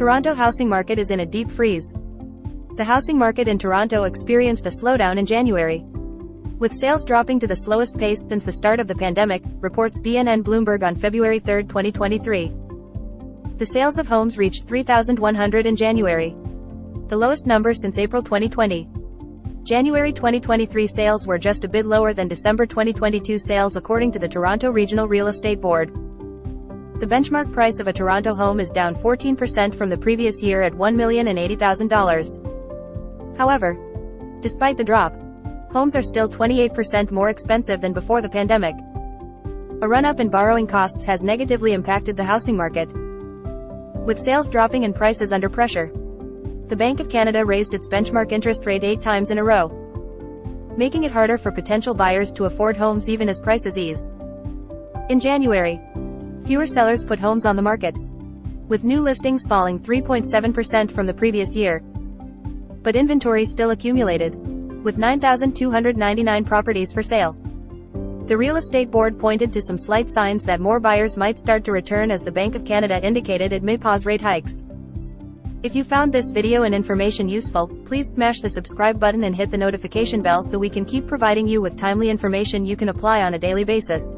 Toronto housing market is in a deep freeze. The housing market in Toronto experienced a slowdown in January, with sales dropping to the slowest pace since the start of the pandemic, reports BNN Bloomberg on February 3, 2023. The sales of homes reached 3,100 in January, the lowest number since April 2020. January 2023 sales were just a bit lower than December 2022 sales, according to the Toronto Regional Real Estate Board. The benchmark price of a Toronto home is down 14% from the previous year at $1,080,000. However, despite the drop, homes are still 28% more expensive than before the pandemic. A run-up in borrowing costs has negatively impacted the housing market, with sales dropping and prices under pressure. The Bank of Canada raised its benchmark interest rate 8 times in a row, making it harder for potential buyers to afford homes even as prices ease. In January, fewer sellers put homes on the market, with new listings falling 3.7% from the previous year. But inventory still accumulated, with 9,299 properties for sale. The Real Estate Board pointed to some slight signs that more buyers might start to return, as the Bank of Canada indicated it may pause rate hikes. If you found this video and information useful, please smash the subscribe button and hit the notification bell so we can keep providing you with timely information you can apply on a daily basis.